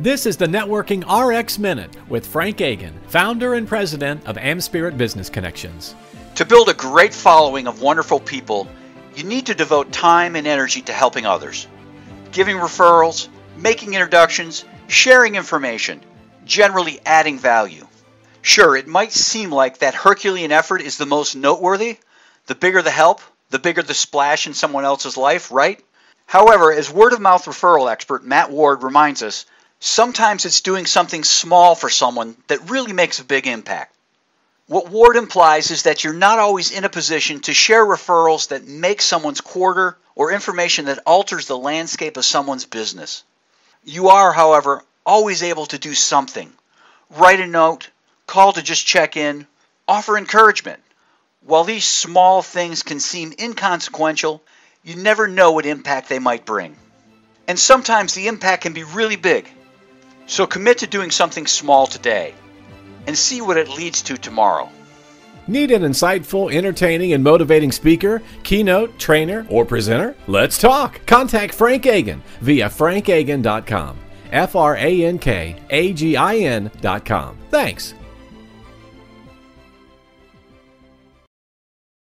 This is the Networking Rx Minute with Frank Agin, founder and president of AmSpirit Business Connections. To build a great following of wonderful people, you need to devote time and energy to helping others. Giving referrals, making introductions, sharing information, generally adding value. Sure, it might seem like that Herculean effort is the most noteworthy. The bigger the help, the bigger the splash in someone else's life, right? However, as word-of-mouth referral expert Matt Ward reminds us, sometimes it's doing something small for someone that really makes a big impact. What Ward implies is that you're not always in a position to share referrals that make someone's quarter or information that alters the landscape of someone's business. You are, however, always able to do something. Write a note, call to just check in, offer encouragement. While these small things can seem inconsequential, you never know what impact they might bring. And sometimes the impact can be really big. So commit to doing something small today and see what it leads to tomorrow. Need an insightful, entertaining, and motivating speaker, keynote, trainer, or presenter? Let's talk. Contact Frank Agin via frankagin.com. FRANKAGIN.com. Thanks.